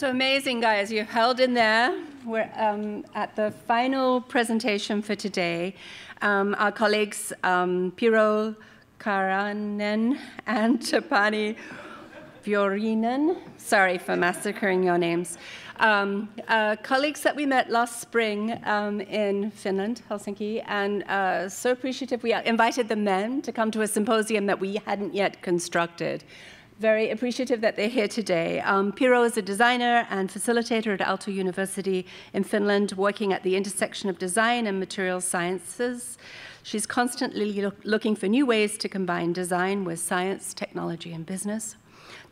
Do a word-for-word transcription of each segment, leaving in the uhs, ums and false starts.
So amazing, guys. You've held in there. We're um, at the final presentation for today. Um, our colleagues um, Pirjo Kääriäinen and Tapani Fiorinen, sorry for massacring your names, um, uh, colleagues that we met last spring um, in Finland, Helsinki, and uh, so appreciative. We invited the men to come to a symposium that we hadn't yet constructed. Very appreciative that they're here today. Um, Pirjo is a designer and facilitator at Aalto University in Finland, working at the intersection of design and material sciences. She's constantly look, looking for new ways to combine design with science, technology, and business.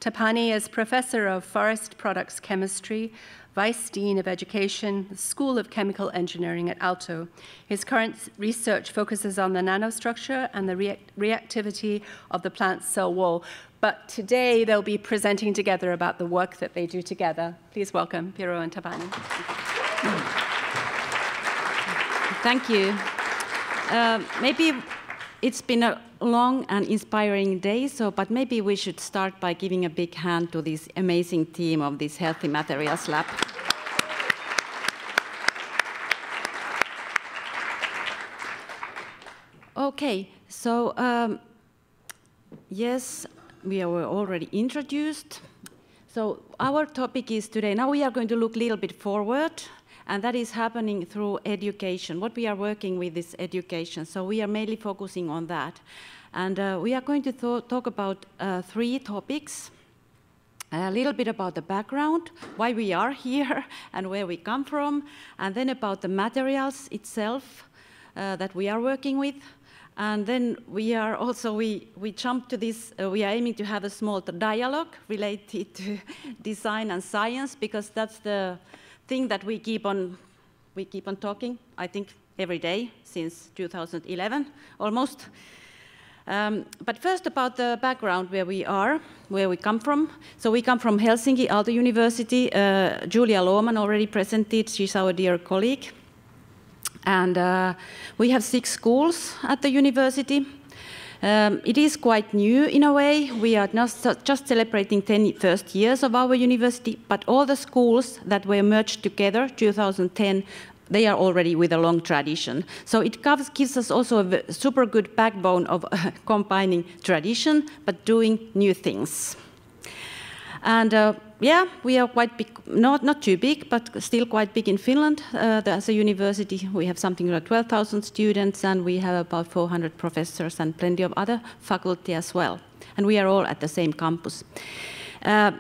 Tapani is professor of forest products chemistry, vice dean of education, School of Chemical Engineering at Aalto. His current research focuses on the nanostructure and the react reactivity of the plant's cell wall. But today they'll be presenting together about the work that they do together. Please welcome Pirjo and Tapani. Thank you. Uh, maybe it's been a long and inspiring day, so but maybe we should start by giving a big hand to this amazing team of this Healthy Materials Lab. Okay, so um, yes, we were already introduced. So our topic is today. Now we are going to look a little bit forward, and that is happening through education. What we are working with is education. So we are mainly focusing on that. And uh, we are going to talk about uh, three topics. A little bit about the background, why we are here and where we come from, and then about the materials itself uh, that we are working with. And then we are also, we, we jump to this, uh, we are aiming to have a small dialogue related to design and science, because that's the thing that we keep on, we keep on talking, I think, every day since two thousand eleven, almost. Um, but first about the background, where we are, where we come from. So we come from Helsinki, Aalto University. Uh, Julia Lohmann already presented, she's our dear colleague. And uh, we have six schools at the university. Um, it is quite new in a way. We are just, just celebrating ten first years of our university, but all the schools that were merged together two thousand ten, they are already with a long tradition. So it gives, gives us also a super good backbone of uh, combining tradition, but doing new things. And uh, yeah, we are quite big, not, not too big, but still quite big in Finland. Uh, as a university, we have something like twelve thousand students, and we have about four hundred professors and plenty of other faculty as well. And we are all at the same campus. Uh,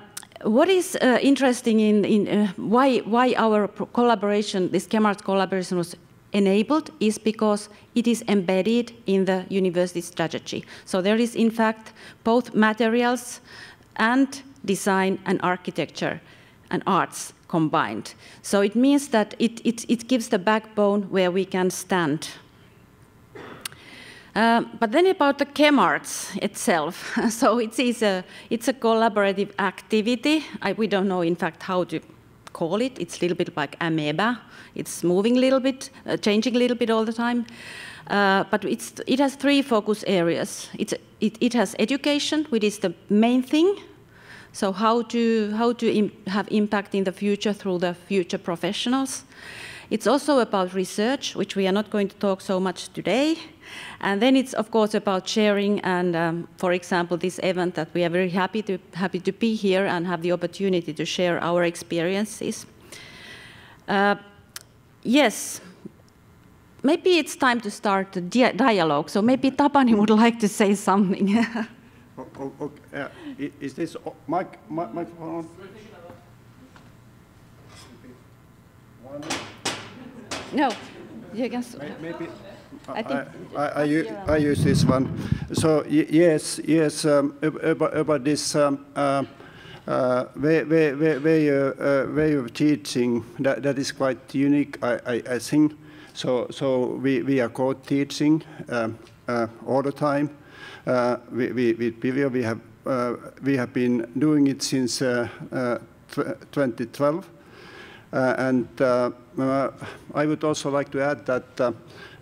what is uh, interesting in, in uh, why, why our collaboration, this ChemArts collaboration was enabled, is because it is embedded in the university strategy. So there is, in fact, both materials and design and architecture and arts combined. So it means that it, it, it gives the backbone where we can stand. Uh, but then about the ChemArts itself. So it is a, it's a collaborative activity. I, we don't know, in fact, how to call it. It's a little bit like amoeba. It's moving a little bit, uh, changing a little bit all the time. Uh, but it's, it has three focus areas. It's, it, it has education, which is the main thing. So how to, how to im- have impact in the future through the future professionals. It's also about research, which we are not going to talk so much today. And then it's, of course, about sharing and, um, for example, this event that we are very happy to, happy to be here and have the opportunity to share our experiences. Uh, yes. Maybe it's time to start the di dialogue. So maybe Tapani would like to say something. Oh, oh, okay. uh, is this mic, mic, microphone on? No, you can. Maybe I, I, I, I, u I use this one. So yes, yes, um, about, about this um, uh, uh, way, way, way, uh, way of teaching that, that is quite unique, I, I, I think. So so we, we are co-teaching um, uh, all the time. Uh, we, we, with Pirjo, we have uh, we have been doing it since uh, uh, twenty twelve, uh, and uh, uh, I would also like to add that uh,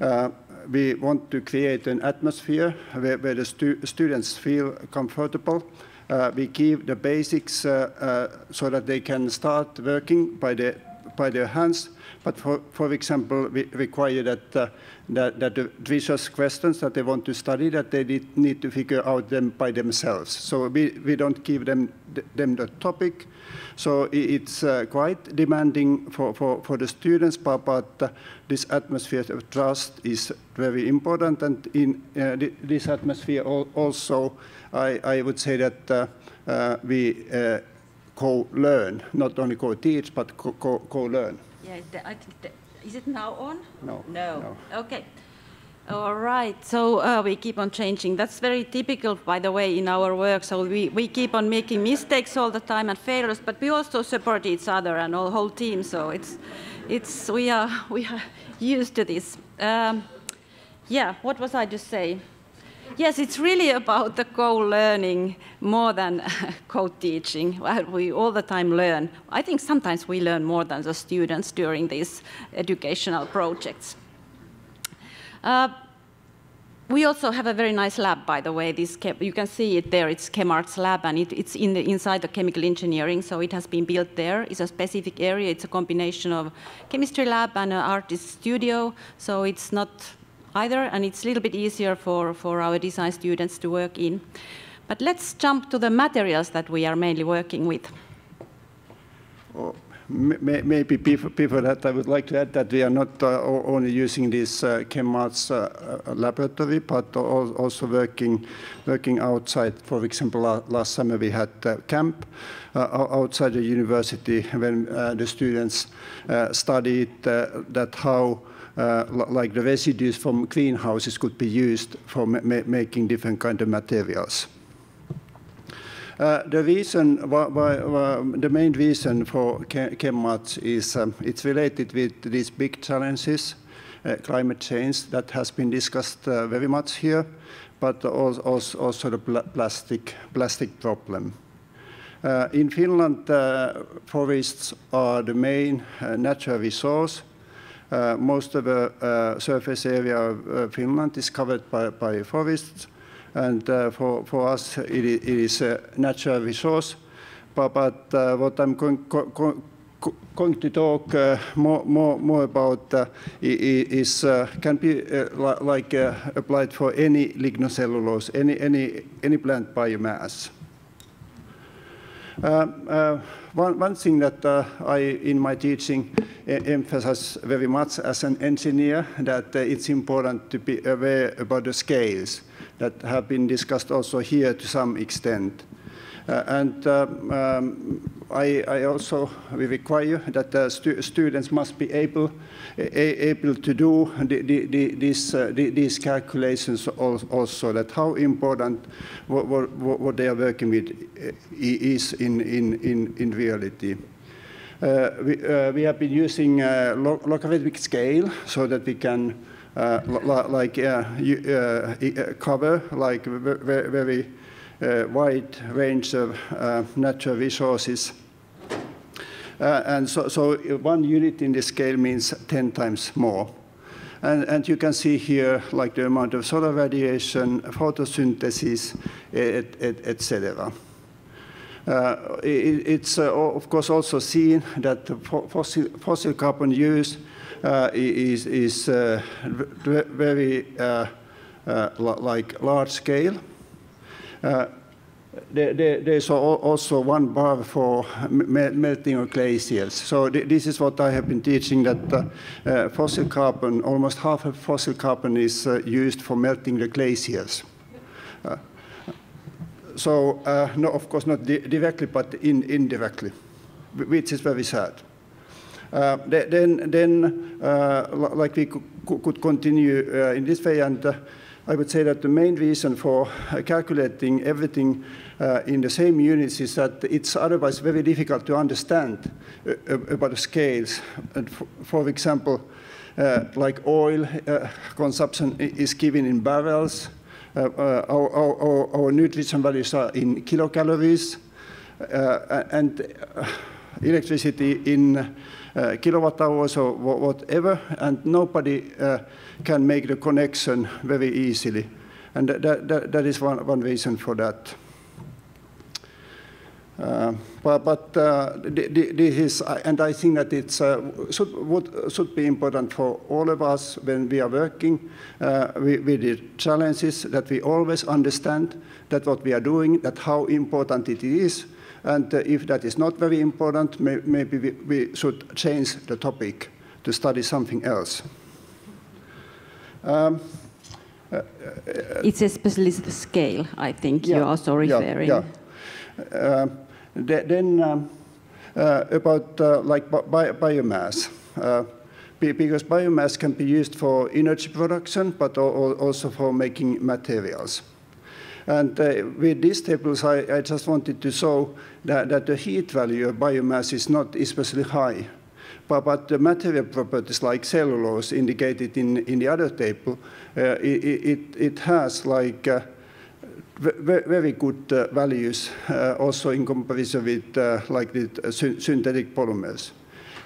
uh, we want to create an atmosphere where, where the stu students feel comfortable Uh, we give the basics uh, uh, so that they can start working by their, by their hands. But for, for example, we require that, uh, that, that the research questions that they want to study, that they did need to figure out them by themselves. So we, we don't give them, them the topic. So it's uh, quite demanding for, for, for the students, but, but uh, this atmosphere of trust is very important. And in uh, this atmosphere also, I, I would say that uh, uh, we uh, co-learn, not only co-teach, but co-learn. Yeah, I think that, is it now on? No. No. No. Okay. All right. So uh, we keep on changing. That's very typical, by the way, in our work. So we, we keep on making mistakes all the time and failures, but we also support each other and all whole team. So it's it's we are we are used to this. Um, yeah. What was I just saying? Yes, it's really about the co-learning more than co-teaching. We all the time learn. I think sometimes we learn more than the students during these educational projects. Uh, we also have a very nice lab, by the way. This you can see it there. It's ChemArts Lab, and it, it's in the, inside the chemical engineering, so it has been built there. It's a specific area. It's a combination of chemistry lab and an artist studio, so it's not either, and it's a little bit easier for, for our design students to work in. But let's jump to the materials that we are mainly working with. Oh, may, maybe before that, I would like to add that we are not uh, only using this uh, ChemArts uh, laboratory, but also working, working outside. For example, last summer we had a camp uh, outside the university when uh, the students uh, studied uh, that how Uh, like the residues from greenhouses could be used for ma ma making different kind of materials. Uh, the reason, why, why, why, the main reason for ChemArts is um, it's related with these big challenges, uh, climate change that has been discussed uh, very much here, but also, also the pl plastic plastic problem. Uh, in Finland, uh, forests are the main uh, natural resource. Uh, most of the uh, surface area of uh, Finland is covered by, by forests, and uh, for, for us it, it is a natural resource. But, but uh, what I'm going, going, going to talk uh, more, more, more about uh, is uh, can be uh, like uh, applied for any lignocellulose, any, any, any plant biomass. Uh, uh, one, one thing that uh, I, in my teaching, emphasize very much as an engineer, that uh, it's important to be aware about the scales that have been discussed also here to some extent. Uh, and um, um, I, I also we require that uh, stu students must be able, a able to do the, the, the, this, uh, the, these calculations also, that how important what, what, what they are working with is in, in, in, in reality. Uh, we, uh, we have been using uh, lo logarithmic scale so that we can uh, like uh, uh, cover like very, very Uh, wide range of uh, natural resources, uh, and so, so one unit in the scale means ten times more. And, and you can see here like the amount of solar radiation, photosynthesis, et cetera. Et uh, it, it's uh, of course also seen that fossil, fossil carbon use uh, is, is uh, very uh, uh, like large scale. Uh, there, there, there's also one bar for melting of glaciers. So th this is what I have been teaching, that uh, uh, fossil carbon, almost half of fossil carbon is uh, used for melting the glaciers. Uh, so, uh, no, of course, not di directly, but in indirectly, which is very sad. Uh, then, then uh, like we could continue uh, in this way, and uh, I would say that the main reason for calculating everything uh, in the same units is that it's otherwise very difficult to understand uh, about the scales. And for example, uh, like oil uh, consumption is given in barrels, uh, uh, our, our, our nutrition values are in kilocalories, uh, and electricity in Uh, kilowatt hours or whatever, and nobody uh, can make the connection very easily. And that, that, that is one, one reason for that. Uh, but but uh, this is, and I think that it's uh, should would, should be important for all of us when we are working uh, with the challenges, that we always understand that what we are doing, that how important it is, and uh, if that is not very important, may, maybe we, we should change the topic to study something else. Um, uh, uh, it's especially the scale, I think, yeah, you are also referring. Yeah, yeah. Uh, Then um, uh, about uh, like bi biomass, uh, because biomass can be used for energy production, but also for making materials. And uh, with these tables, I, I just wanted to show that, that the heat value of biomass is not especially high. But, but the material properties like cellulose indicated in, in the other table, uh, it, it, it has like uh, very good uh, values, uh, also in comparison with uh, like the uh, synthetic polymers.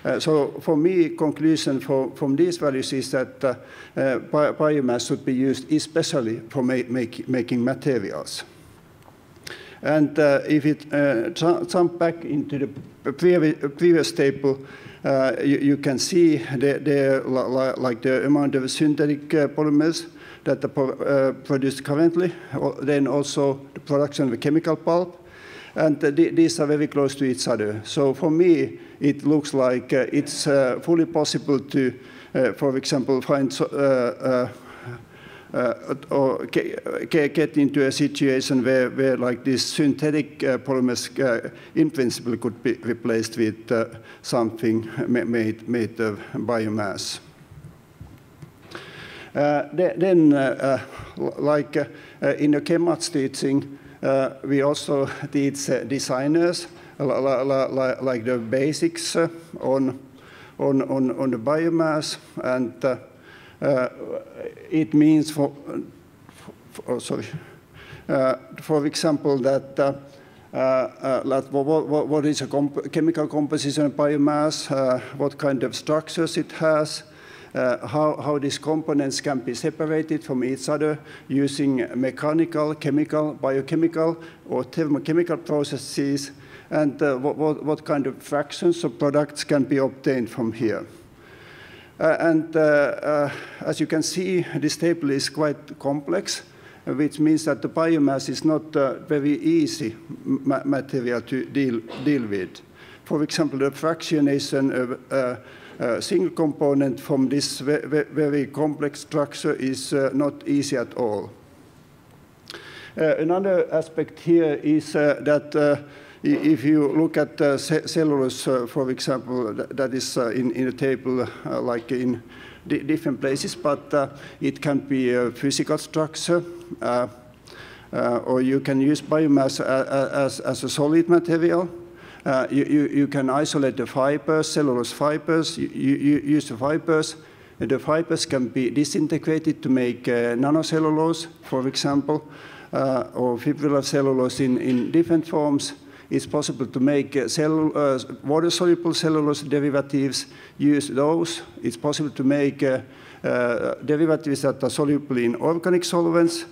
Uh, so for me, conclusion for, from these values is that uh, uh, bi biomass should be used especially for ma make, making materials. And uh, if it uh, jump back into the previ previous table, uh, you, you can see the, the, like the amount of synthetic uh, polymers that are produced currently, then also the production of chemical pulp. And these are very close to each other. So for me, it looks like it's fully possible to, for example, find or get into a situation where, where like these synthetic polymers in principle could be replaced with something made, made of biomass. Uh, then, uh, uh, like uh, in the ChemArts teaching, uh, we also teach uh, designers la, la, la, la, like the basics uh, on, on on on the biomass, and uh, uh, it means for, for oh, sorry, uh, for example that. Uh, Uh, uh, what, what, what is a comp chemical composition of biomass? Uh, what kind of structures it has? Uh, how, how these components can be separated from each other using mechanical, chemical, biochemical, or thermochemical processes, and uh, what, what, what kind of fractions of products can be obtained from here. Uh, and uh, uh, as you can see, this table is quite complex, which means that the biomass is not a uh, very easy ma material to deal, deal with. For example, the fractionation of uh, A uh, single component from this very, very complex structure is uh, not easy at all. Uh, another aspect here is uh, that uh, if you look at uh, cellulose, uh, for example, that, that is uh, in, in a table uh, like in di different places, but uh, it can be a physical structure, uh, uh, or you can use biomass as, as, as a solid material. Uh, you, you, you can isolate the fibers, cellulose fibers, you, you, you use the fibers. The fibers can be disintegrated to make uh, nanocellulose, for example, uh, or fibrillar cellulose in, in different forms. It's possible to make uh, cell, uh, water-soluble cellulose derivatives, use those. It's possible to make uh, uh, derivatives that are soluble in organic solvents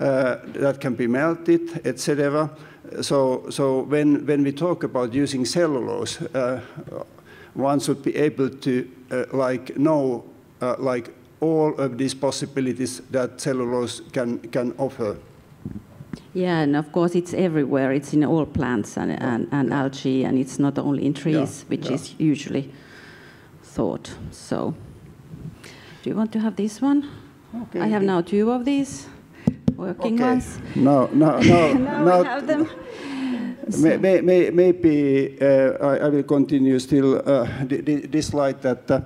uh, that can be melted, et cetera. So, so when, when we talk about using cellulose, uh, one should be able to uh, like know uh, like all of these possibilities that cellulose can, can offer. Yeah, and of course it's everywhere. It's in all plants and, and, and algae, and it's not only in trees, yeah, which yeah. is usually thought. So, do you want to have this one? Okay. I have now two of these. Working okay. ones. No, no, no, no. Have them. May, may, may, maybe uh, I, I will continue still uh, this slide. That, uh,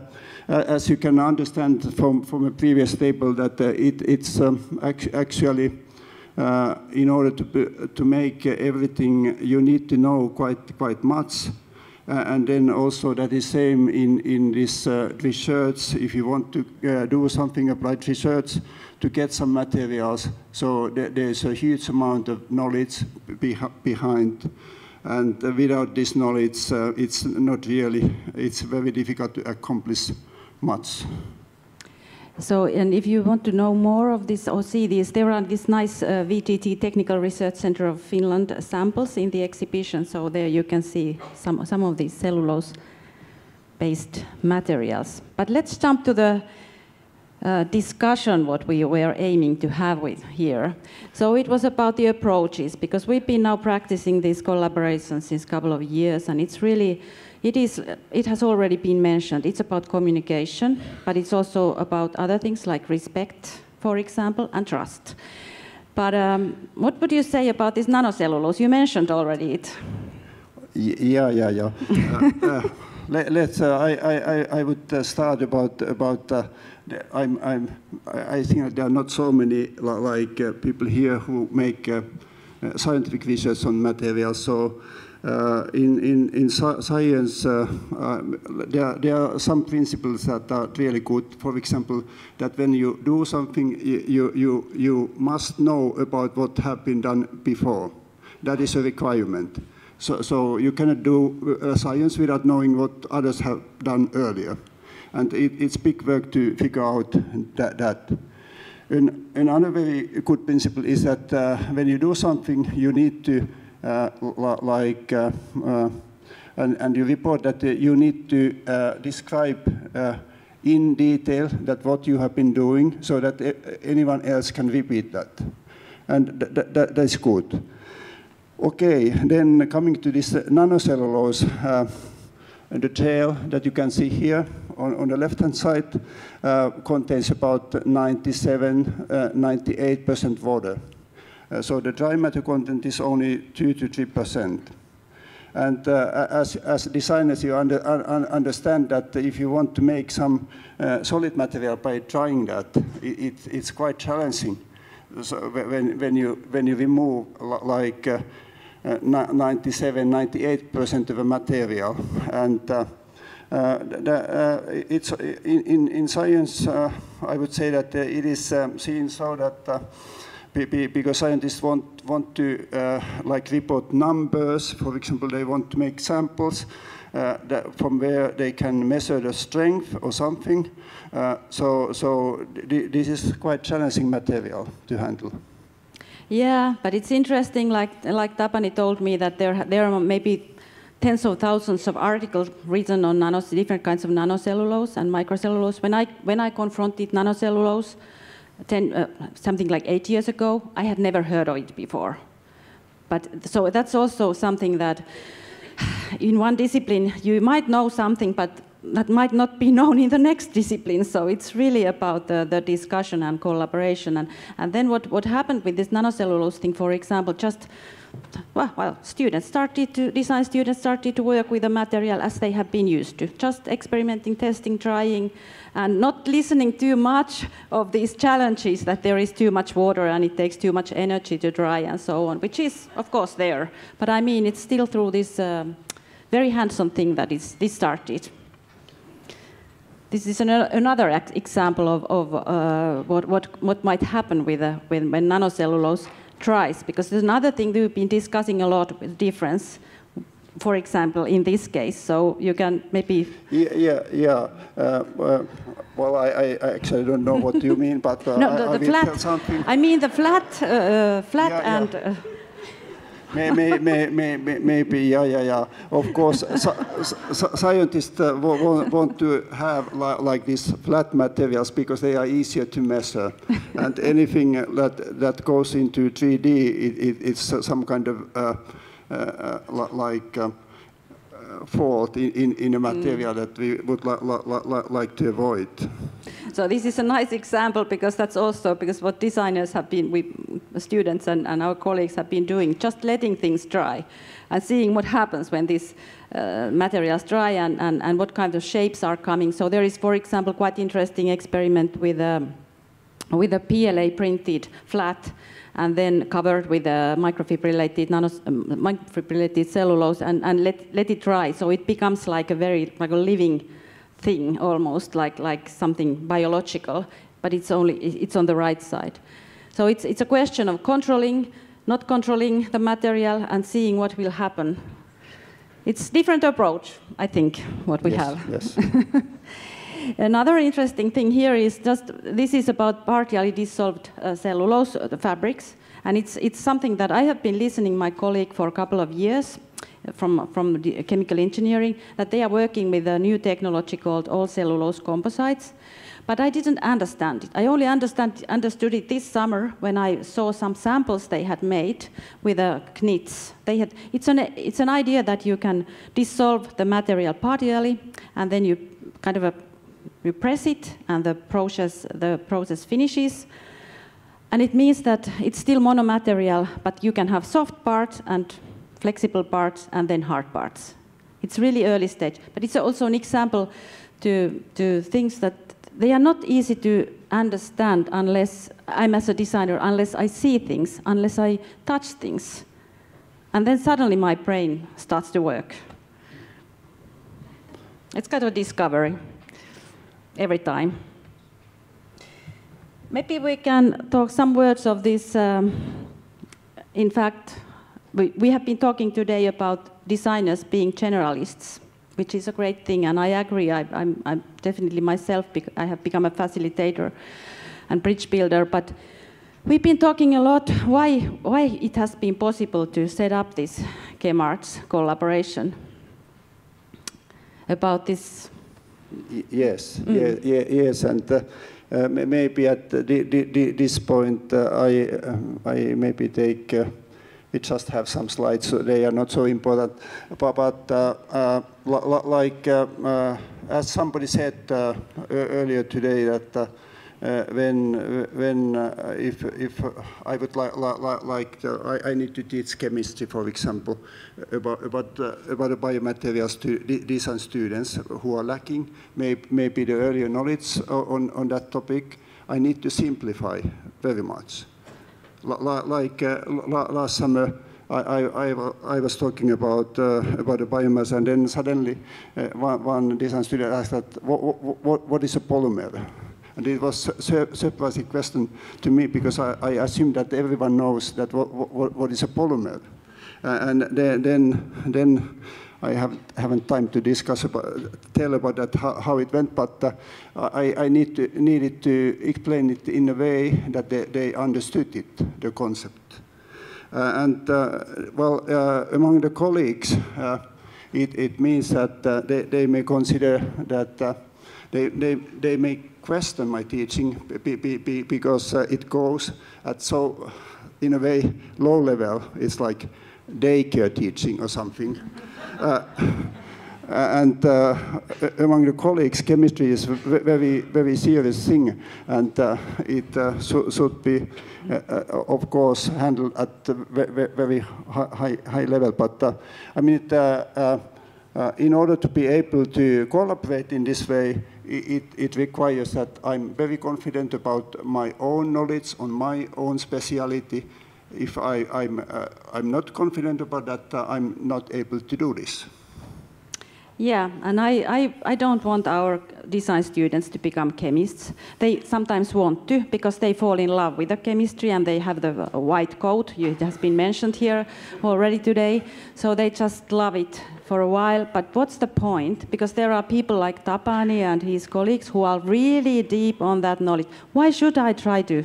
as you can understand from from a previous table, that uh, it, it's um, act actually uh, in order to to make everything, you need to know quite quite much. Uh, and then also that is same in, in this uh, research. If you want to uh, do something applied research to get some materials, so th there's a huge amount of knowledge be behind. And uh, without this knowledge, uh, it's not really, it's very difficult to accomplish much. So, and if you want to know more of this or see this, there are this nice uh, V T T Technical Research Center of Finland samples in the exhibition. So there you can see some, some of these cellulose-based materials. But let's jump to the uh, discussion what we were aiming to have with here. So it was about the approaches, because we've been now practicing these collaborations since a couple of years, and it's really It is, it has already been mentioned, it's about communication, but it's also about other things like respect, for example, and trust. But um, what would you say about this nanocellulose? You mentioned already it. Yeah, yeah, yeah. uh, uh, let, let's, uh, I, I, I would start about, about uh, I'm, I'm, I think there are not so many like uh, people here who make uh, scientific research on materials, so Uh, in, in, in science, uh, uh, there, there are some principles that are really good. For example, that when you do something, you, you, you must know about what has been done before. That is a requirement. So, so you cannot do uh, science without knowing what others have done earlier. And it, it's big work to figure out that. that. And another very good principle is that uh, when you do something, you need to Uh, like, uh, uh, and, and you report that uh, you need to uh, describe uh, in detail that what you have been doing so that anyone else can repeat that. And th th th that's good. Okay, then coming to this nanocellulose, uh, the gel that you can see here on, on the left-hand side uh, contains about ninety-seven, ninety-eight percent water. Uh, so the dry matter content is only two to three percent. And uh, as, as designers, you under, uh, understand that if you want to make some uh, solid material by drying that, it, it, it's quite challenging. So when, when, you, when you remove like uh, uh, ninety-seven, ninety-eight percent of a material, and uh, uh, the, uh, it's, in, in, in science, uh, I would say that uh, it is um, seen so that uh, because scientists want, want to uh, like report numbers. For example, they want to make samples uh, that from where they can measure the strength or something. Uh, so so th this is quite challenging material to handle. Yeah, but it's interesting, like, like Tapani told me, that there, there are maybe tens of thousands of articles written on nanos, different kinds of nanocellulose and microcellulose. When I, when I confronted nanocellulose, Ten, uh, something like eight years ago, I had never heard of it before. But so that's also something that in one discipline you might know something, but that might not be known in the next discipline. So it's really about the, the discussion and collaboration. And, and then what, what happened with this nanocellulose thing, for example, just well, well students started to, design students started to work with the material as they have been used to, just experimenting, testing, trying, and not listening too much of these challenges that there is too much water and it takes too much energy to dry and so on, which is, of course, there. But I mean, it's still through this um, very hands-on thing that is, this started. This is an, another example of, of uh, what, what, what might happen with, uh, when, when nanocellulose dries, because there's another thing that we've been discussing a lot, with difference. For example, in this case, so you can maybe... Yeah, yeah, yeah. Uh, uh, well, I, I actually don't know what you mean, but uh, no, the, I, the I flat, will tell something. I mean the flat, uh, flat yeah, and... Yeah. Uh, may, may, may, may, may, maybe, yeah, yeah, yeah. Of course, scientists uh, want to have li like these flat materials because they are easier to measure. And anything that, that goes into three D, it, it, it's some kind of... Uh, Uh, uh, like um, uh, fault in, in, in a material mm. that we would li li li like to avoid. So this is a nice example, because that's also because what designers have been, we students and, and our colleagues have been doing, just letting things dry and seeing what happens when these uh, materials dry and, and, and what kind of shapes are coming. So there is, for example, quite interesting experiment with um, with a P L A printed flat and then covered with a microfibrillated, nanos, um, microfibrillated cellulose and, and let, let it dry. So it becomes like a very like a living thing, almost like, like something biological, but it's, only, it's on the right side. So it's, it's a question of controlling, not controlling the material and seeing what will happen. It's a different approach, I think, what we yes, have. Yes. Another interesting thing here is just this is about partially dissolved uh, cellulose uh, fabrics, and it's it's something that I have been listening to my colleague for a couple of years from from the chemical engineering, that they are working with a new technology called all cellulose composites. But I didn't understand it. I only understand, understood it this summer when I saw some samples they had made with a K N I T S. They had, it's, an, it's an idea that you can dissolve the material partially, and then you kind of a, you press it, and the process, the process finishes. And it means that it's still monomaterial, but you can have soft parts and flexible parts and then hard parts. It's really early stage. But it's also an example to, to things that they are not easy to understand unless I'm as a designer, unless I see things, unless I touch things. And then suddenly my brain starts to work. It's kind of a discovery every time. Maybe we can talk some words of this. Um, in fact, we, we have been talking today about designers being generalists, which is a great thing, and I agree. I, I'm, I'm definitely myself, I have become a facilitator and bridge builder, but we've been talking a lot why, why it has been possible to set up this ChemArts collaboration about this. Yes, mm. yeah, yeah, yes, and uh, uh, maybe at the, the, the, this point uh, I, um, I maybe take, uh, we just have some slides, so they are not so important, but, but uh, uh, like uh, uh, as somebody said uh, earlier today, that uh, uh, when when uh, if if I would li li like to, I, I need to teach chemistry, for example, about about uh, about the biomaterials to design students who are lacking may maybe the earlier knowledge on on that topic, I need to simplify very much. Like uh, last summer, I, I, I was talking about uh, about the biomass, and then suddenly uh, one, one design student asked that, what, what, what is a polymer? And it was a surprising question to me, because I, I assumed that everyone knows that what, what, what is a polymer. Uh, and then, then, then I have, haven't time to discuss about, tell about that, how, how it went, but uh, I, I need to, needed to explain it in a way that they, they understood it, the concept. Uh, and, uh, well, uh, among the colleagues, uh, it, it means that uh, they, they may consider that uh, they, they, they may question my teaching be, be, be because uh, it goes at so, in a way, low level. It's like daycare teaching or something. uh, and uh, among the colleagues, chemistry is a very, very serious thing, and uh, it uh, so, should be, uh, uh, of course, handled at a very high, high level. But uh, I mean, it, uh, uh, uh, in order to be able to collaborate in this way, it, it requires that I'm very confident about my own knowledge on my own speciality. If I, I'm, uh, I'm not confident about that, uh, I'm not able to do this. Yeah, and I, I, I don't want our design students to become chemists. They sometimes want to, because they fall in love with the chemistry and they have the white coat. It has been mentioned here already today. So they just love it for a while. But what's the point? Because there are people like Tapani and his colleagues who are really deep on that knowledge. Why should I try to?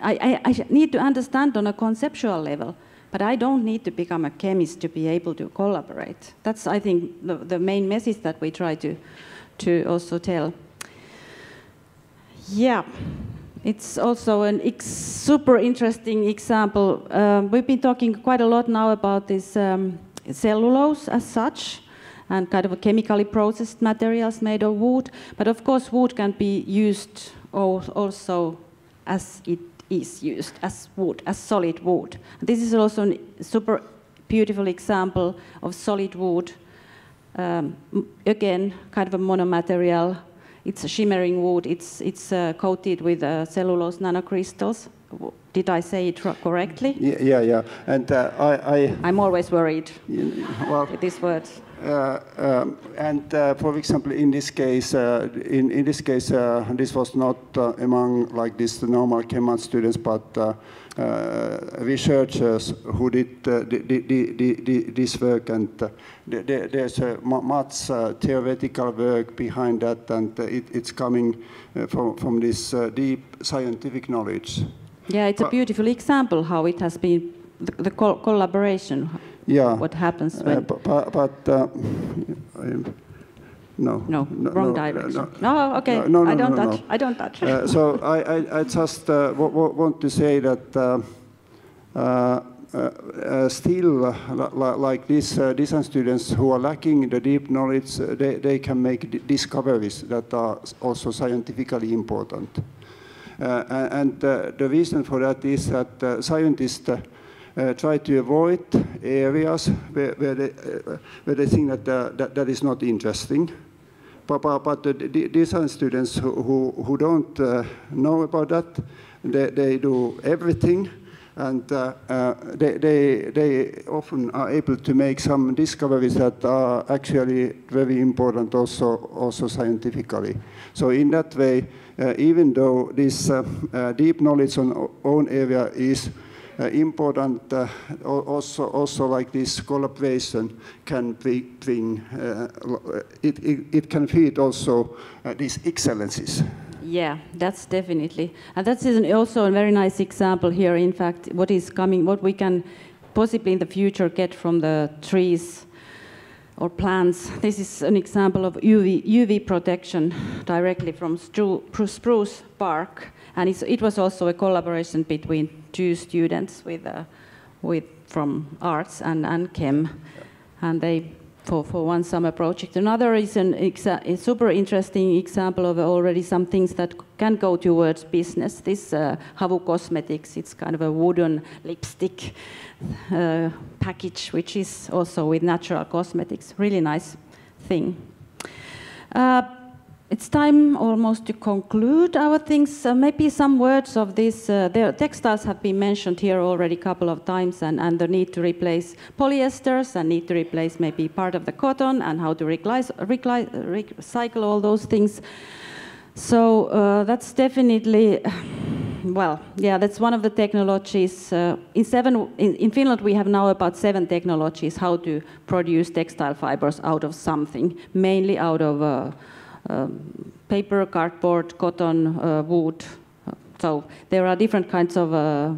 I, I, I need to understand on a conceptual level, but I don't need to become a chemist to be able to collaborate. That's, I think, the, the main message that we try to, to also tell. Yeah, it's also an ex super interesting example. Um, we've been talking quite a lot now about this um, cellulose as such, and kind of a chemically processed materials made of wood. But of course, wood can be used also as it is used, as wood, as solid wood. This is also a super beautiful example of solid wood. Um, again, kind of a monomaterial. It's a shimmering wood. It's, it's uh, coated with uh, cellulose nanocrystals, Did I say it correctly? Yeah, yeah. And uh, I, I... I'm always worried well, with these words. Uh, um, and uh, for example, in this case, uh, in, in this case, uh, this was not uh, among like this normal ChemArts students, but uh, uh, researchers who did uh, the, the, the, the, this work. And uh, the, the, there's a much uh, theoretical work behind that, and uh, it, it's coming uh, from from this uh, deep scientific knowledge. Yeah, it's but, a beautiful example how it has been the, the co collaboration. Yeah. What happens when? Uh, but but uh, no. No. No. Wrong no, direction. No. no okay. No, no, I, don't no, no, no. I don't touch. I don't touch. So I I, I just uh, w w want to say that uh, uh, uh, still uh, li like these uh, design students who are lacking the deep knowledge, uh, they they can make discoveries that are also scientifically important. Uh, and uh, the reason for that is that uh, scientists. Uh, Uh, try to avoid areas where, where, they, uh, where they think that, uh, that that is not interesting. But, but the design students who, who, who don't uh, know about that, they, they do everything, and uh, uh, they, they, they often are able to make some discoveries that are actually very important also, also scientifically. So in that way, uh, even though this uh, uh, deep knowledge on own area is Uh, important, uh, also, also like this collaboration can bring, uh, it, it, it can feed also uh, these excellences. Yeah, that's definitely, and that's also a very nice example here, in fact, what is coming, what we can possibly in the future get from the trees or plants. This is an example of U V, U V protection directly from spruce bark. And it's, it was also a collaboration between two students with, uh, with from arts and, and chem, and they for, for one summer project. Another is an exa a super interesting example of already some things that can go towards business. This uh, Havu Cosmetics, it's kind of a wooden lipstick uh, package, which is also with natural cosmetics. Really nice thing. Uh, It's time almost to conclude our things. Uh, maybe some words of this. Uh, the textiles have been mentioned here already a couple of times, and, and the need to replace polyesters and need to replace maybe part of the cotton and how to recycle all those things. So uh, that's definitely, well, yeah, that's one of the technologies. Uh, in, seven, in, in Finland, we have now about seven technologies how to produce textile fibers out of something, mainly out of uh, Um, paper, cardboard, cotton, uh, wood. So there are different kinds of uh,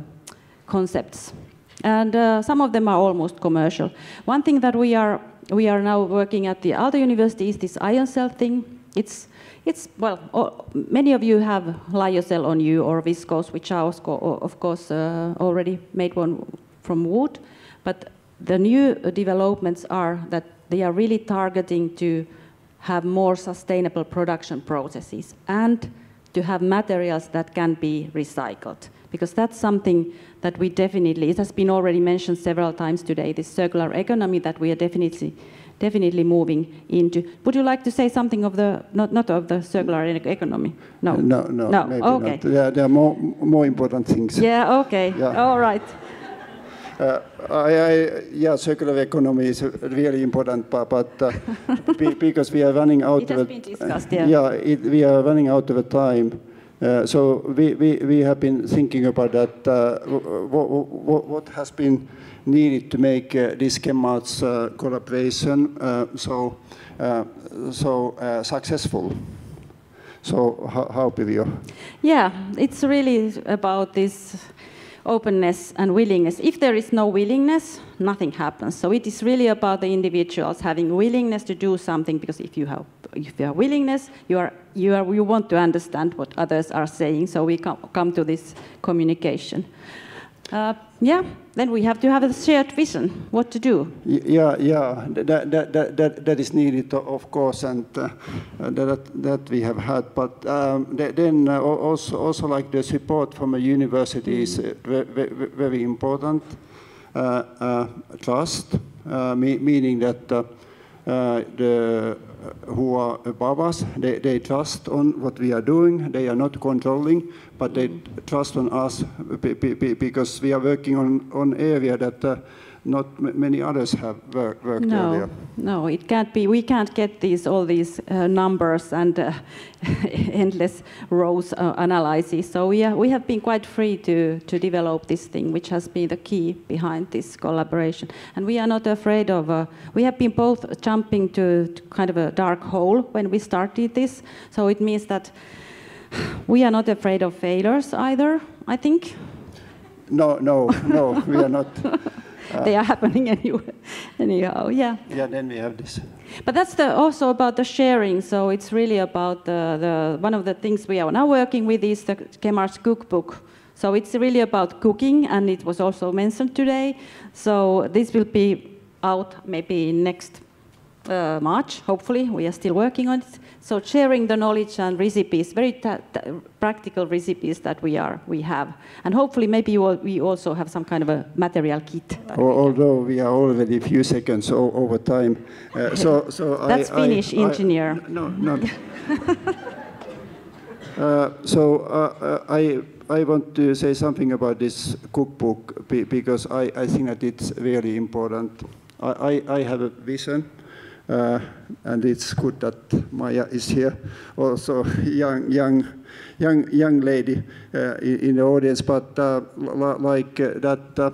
concepts, and uh, some of them are almost commercial. One thing that we are we are now working at the Aalto University is this ion cell thing. It's it's well, oh, many of you have lyocell on you or viscose, which are of course uh, already made one from wood. But the new developments are that they are really targeting to have more sustainable production processes and to have materials that can be recycled. Because that's something that we definitely, it has been already mentioned several times today, this circular economy that we are definitely definitely moving into. Would you like to say something of the, not, not of the circular economy? No, no, no, no. Maybe okay. Not. Yeah, there are more, more important things. Yeah, okay, yeah. All right. Uh, I, I, yeah, circular economy is really important, but, but uh, be, because we are running out it has of been discussed, yeah, yeah it, we are running out of time. Uh, so we, we, we have been thinking about that. Uh, what, what has been needed to make uh, this ChemArts uh, collaboration uh, so uh, so uh, successful? So how, how Pirjo? Yeah, it's really about this. Openness and willingness. If there is no willingness, nothing happens. So it is really about the individuals having willingness to do something, because if you have, if you have willingness, you are, you are, you want to understand what others are saying. So we come, come to this communication. Uh, yeah, then we have to have a shared vision, what to do. Yeah, yeah, that, that, that, that, that is needed, of course, and uh, that, that we have had. But um, then uh, also, also like the support from a university is uh, very, very important. Uh, uh, trust, uh, me meaning that uh, uh, the, who are above us. They, they trust on what we are doing. They are not controlling, but they trust on us because we are working on on area that uh, not many others have work, worked no, earlier. No, it can't be. We can't get these all these uh, numbers and uh, endless rows uh, analysis. So yeah, we have been quite free to to develop this thing, which has been the key behind this collaboration. And we are not afraid of. Uh, we have been both jumping to, to kind of a dark hole when we started this. So it means that we are not afraid of failures either, I think. No, no, no, we are not. Uh, they are happening anyway, anyhow, yeah. Yeah, then we have this. But that's the, also about the sharing, so it's really about the, the, one of the things we are now working with is the ChemArts cookbook. So it's really about cooking, and it was also mentioned today. So this will be out maybe next uh, March, hopefully. We are still working on it. So sharing the knowledge and recipes, very ta ta practical recipes that we are we have, and hopefully maybe we also have some kind of a material kit. Although we are already a few seconds over time, uh, so so that's I, Finnish I, engineer. I, no, no. uh, so uh, I I want to say something about this cookbook because I I think that it's really important. I I, I have a vision. Uh, and it's good that Maya is here, also young, young, young, young lady uh, in, in the audience. But uh, like uh, that, uh,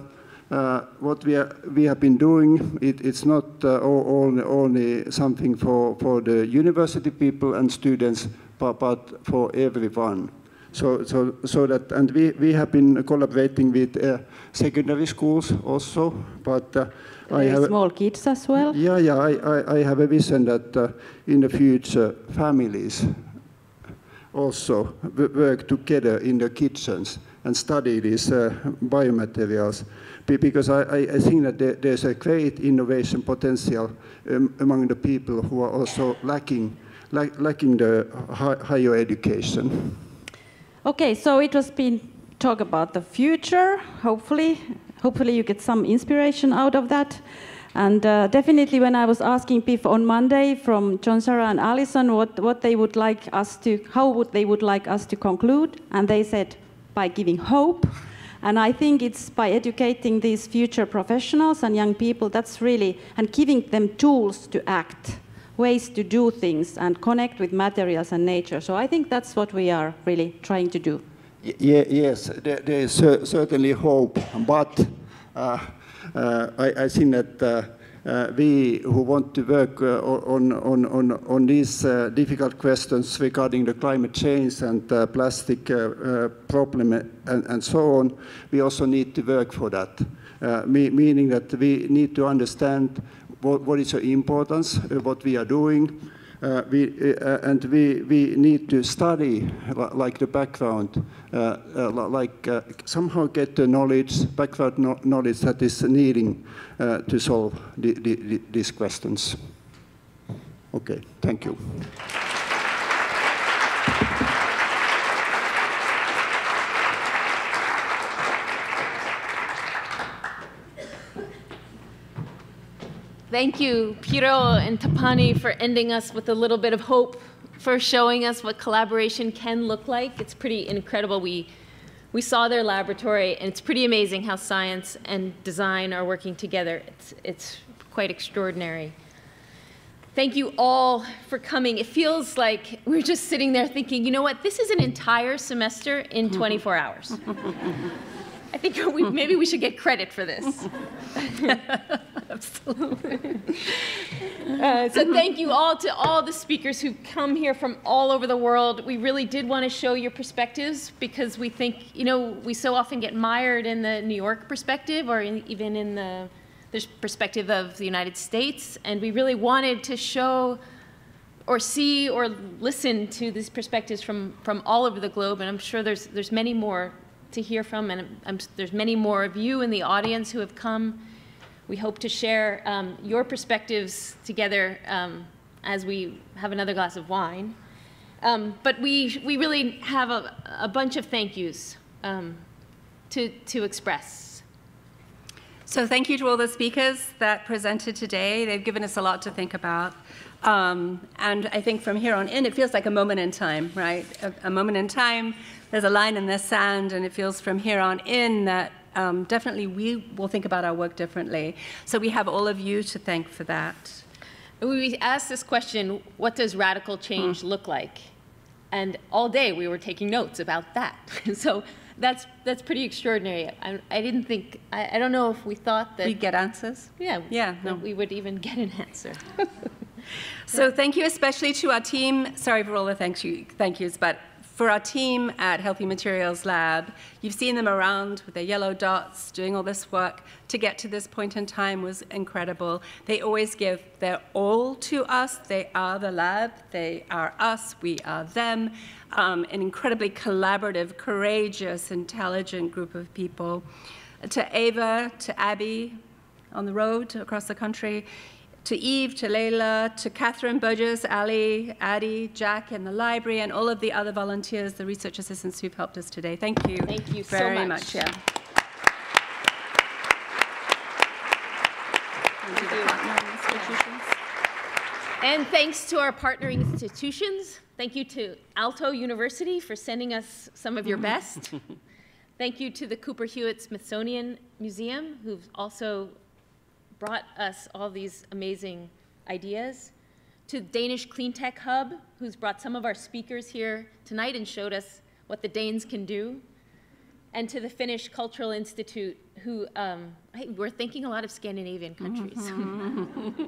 uh, what we are, we have been doing, it, it's not uh, only, only something for for the university people and students, but, but for everyone. So so so that, and we we have been collaborating with uh, secondary schools also, but. Uh, I have small kids as well. Yeah, yeah. I, I, I have a vision that uh, in the future families also work together in the kitchens and study these uh, biomaterials, because I, I think that there, there's a great innovation potential um, among the people who are also lacking lack, lacking the hi higher education. Okay, so it has been talk about the future, hopefully. Hopefully you get some inspiration out of that. And uh, definitely when I was asking P I F on Monday from John, Sarah and Allison what, what they would like us to, how would they would like us to conclude, and they said by giving hope. And I think it's by educating these future professionals and young people, that's really, and giving them tools to act, ways to do things and connect with materials and nature. So I think that's what we are really trying to do. Yeah, yes, there, there is certainly hope, but uh, uh, I, I think that uh, uh, we who want to work uh, on, on, on, on these uh, difficult questions regarding the climate change and uh, plastic uh, uh, problem and, and so on, we also need to work for that, uh, me, meaning that we need to understand what, what is the importance of what we are doing. Uh, we, uh, and we, we need to study, like the background, uh, uh, like uh, somehow get the knowledge, background no knowledge that is needing uh, to solve the, the, the, these questions. Okay, thank you. Thank you, Pirjo and Tapani, for ending us with a little bit of hope, for showing us what collaboration can look like. It's pretty incredible. We, we saw their laboratory, and it's pretty amazing how science and design are working together. It's, it's quite extraordinary. Thank you all for coming. It feels like we're just sitting there thinking, you know what, this is an entire semester in twenty-four hours. I think we, maybe we should get credit for this. Absolutely. Uh, so thank you all to all the speakers who've come here from all over the world. We really did want to show your perspectives because we think, you know, we so often get mired in the New York perspective or in, even in the, the perspective of the United States. And we really wanted to show or see or listen to these perspectives from, from all over the globe. And I'm sure there's, there's many more to hear from, and I'm, there's many more of you in the audience who have come. We hope to share um, your perspectives together um, as we have another glass of wine. Um, but we, we really have a, a bunch of thank yous um, to, to express. So thank you to all the speakers that presented today. They've given us a lot to think about. Um, and I think from here on in, it feels like a moment in time, right? A, a moment in time, there's a line in the sand, and it feels from here on in that um, definitely we will think about our work differently. So we have all of you to thank for that. We asked this question, what does radical change hmm. look like? And all day we were taking notes about that. So that's, that's pretty extraordinary. I, I didn't think, I, I don't know if we thought that. We'd get answers? Yeah, yeah, no. we would even get an answer. So thank you especially to our team. Sorry for all the thank you, thank yous, but for our team at Healthy Materials Lab, you've seen them around with their yellow dots doing all this work. To get to this point in time was incredible. They always give their all to us. They are the lab. They are us. We are them. Um, an incredibly collaborative, courageous, intelligent group of people. To Ava, to Abby on the road across the country, to Eve, to Layla, to Catherine Burgess, Ali, Addie, Jack in the library, and all of the other volunteers, the research assistants who've helped us today. Thank you. Thank you very so much. much. Yeah. Thank you. And thanks to our partnering institutions. Thank you to Aalto University for sending us some of your best. Thank you to the Cooper Hewitt Smithsonian Museum, who've also brought us all these amazing ideas, to Danish Cleantech Hub, who's brought some of our speakers here tonight and showed us what the Danes can do, and to the Finnish Cultural Institute, who um, I, we're thinking a lot of Scandinavian countries. Mm-hmm.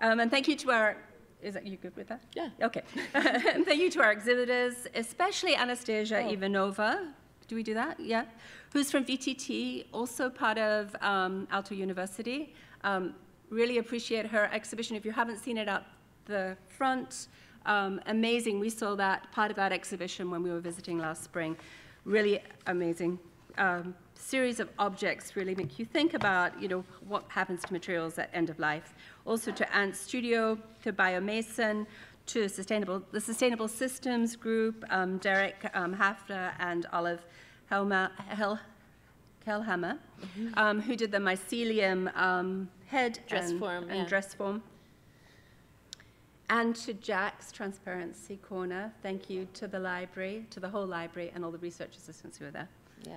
um, and thank you to our, is that you good with that? Yeah. Okay. And thank you to our exhibitors, especially Anastasia oh. Ivanova. Do we do that? Yeah. Who's from V T T, also part of um, Aalto University. Um, really appreciate her exhibition. If you haven't seen it out the front, um, amazing. We saw that part of that exhibition when we were visiting last spring. Really amazing. Um, series of objects really make you think about, you know, what happens to materials at end of life. Also to Ant Studio, to BioMason, to Sustainable, the Sustainable Systems Group, um, Derek um, Hafner and Olive Kellhammer, mm-hmm. um, who did the mycelium um, head dress and, form, and yeah. dress form. And to Jack's Transparency Corner, thank you to the library, to the whole library, and all the research assistants who were there. Yeah.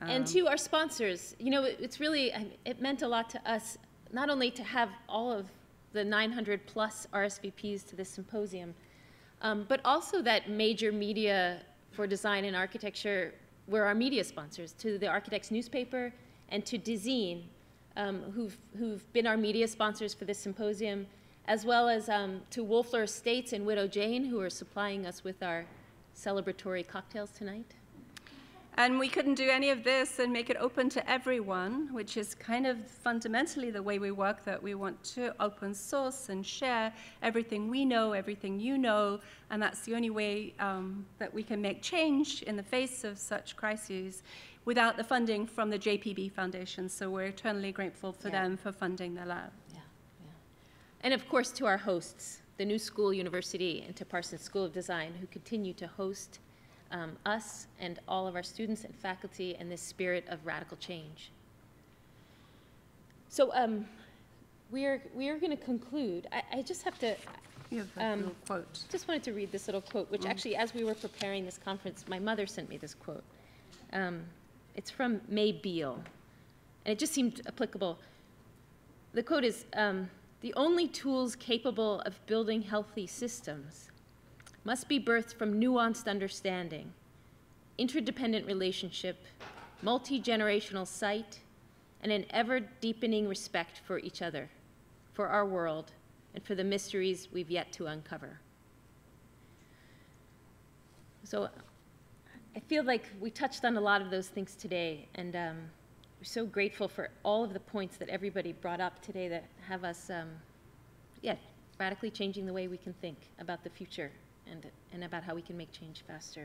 Um, and to our sponsors, you know, it, it's really, it meant a lot to us, not only to have all of the nine hundred plus R S V Ps to this symposium, um, but also that major media for design and architecture were our media sponsors, to the Architects Newspaper and to Dezeen, um, who've, who've been our media sponsors for this symposium, as well as um, to Wolfler Estates and Widow Jane, who are supplying us with our celebratory cocktails tonight. And we couldn't do any of this and make it open to everyone, which is kind of fundamentally the way we work, that we want to open source and share everything we know, everything you know, and that's the only way um, that we can make change in the face of such crises without the funding from the J P B Foundation. So we're eternally grateful for yeah. them for funding the lab. Yeah. Yeah. And of course to our hosts, the New School University and to Parsons School of Design, who continue to host Um, us and all of our students and faculty in this spirit of radical change. So um, we are, we are going to conclude. I, I just have to, um, quote. just wanted to read this little quote, which actually, as we were preparing this conference, my mother sent me this quote. Um, it's from May Beal, and it just seemed applicable. The quote is, um, "The only tools capable of building healthy systems must be birthed from nuanced understanding, interdependent relationship, multi-generational sight, and an ever-deepening respect for each other, for our world, and for the mysteries we've yet to uncover." So I feel like we touched on a lot of those things today, and um, we're so grateful for all of the points that everybody brought up today that have us um, yeah, radically changing the way we can think about the future. And, and about how we can make change faster.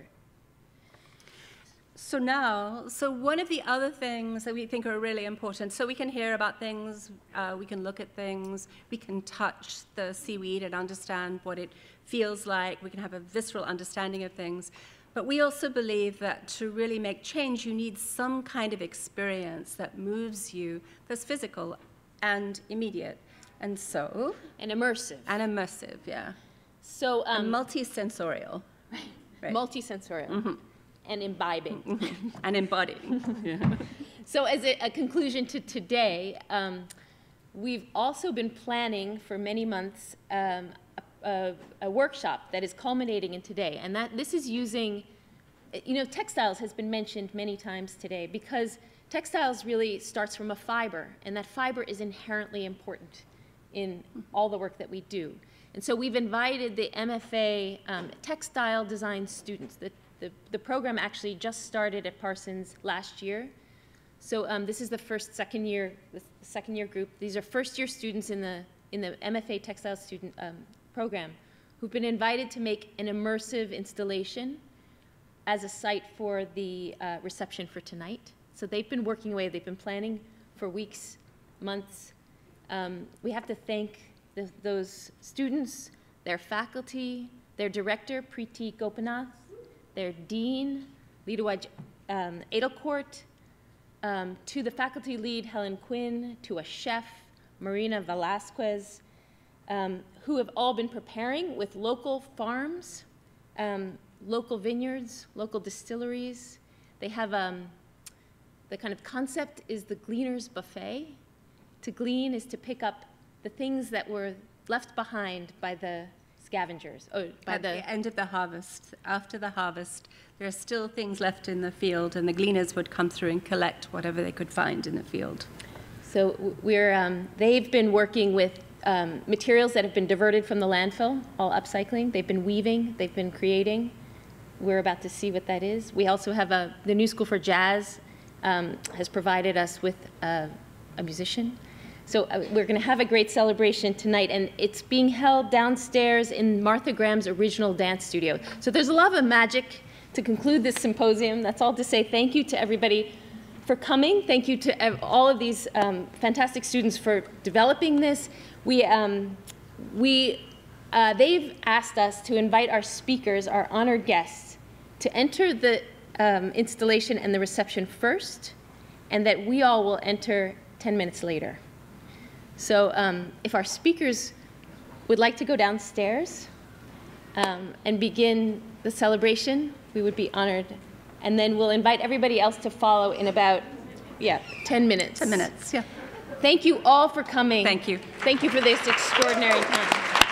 So now, so one of the other things that we think are really important, so we can hear about things, uh, we can look at things, we can touch the seaweed and understand what it feels like, we can have a visceral understanding of things. But we also believe that to really make change, you need some kind of experience that moves you, that's physical and immediate. And so... And immersive. And immersive, yeah. So... Um, and multi-sensorial. Right. Right. Multi-sensorial. Mm-hmm. And imbibing. Mm-hmm. And embodying. Yeah. So as a, a conclusion to today, um, we've also been planning for many months um, a, a, a workshop that is culminating in today. And that this is using, you know, textiles has been mentioned many times today because textiles really starts from a fiber, and that fiber is inherently important in all the work that we do. And so we've invited the M F A um, textile design students. The, the, the program actually just started at Parsons last year. So um, this is the first, second year, the second year group. These are first year students in the, in the M F A textile student um, program who've been invited to make an immersive installation as a site for the uh, reception for tonight. So they've been working away. They've been planning for weeks, months. Um, we have to thank the, those students, their faculty, their director, Preeti Gopinath, their dean, Li um, Edelkoort, um, to the faculty lead, Helen Quinn, to a chef, Marina Velasquez, um, who have all been preparing with local farms, um, local vineyards, local distilleries. They have... Um, The kind of concept is the gleaner's buffet. To glean is to pick up the things that were left behind by the scavengers. Oh, by At the, the end of the harvest, after the harvest, there are still things left in the field, and the gleaners would come through and collect whatever they could find in the field. So we're, um, they've been working with um, materials that have been diverted from the landfill, all upcycling. They've been weaving. They've been creating. We're about to see what that is. We also have a, the New School for Jazz Um, has provided us with uh, a musician. So uh, we're going to have a great celebration tonight, and it's being held downstairs in Martha Graham's original dance studio. So there's a lot of magic to conclude this symposium. That's all to say thank you to everybody for coming. Thank you to all of these um, fantastic students for developing this. We, um, we, uh, they've asked us to invite our speakers, our honored guests, to enter the Um, installation and the reception first, and that we all will enter ten minutes later. So um, if our speakers would like to go downstairs um, and begin the celebration, we would be honored. And then we'll invite everybody else to follow in about, yeah, ten minutes. ten minutes, yeah. Thank you all for coming. Thank you. Thank you for this extraordinary time.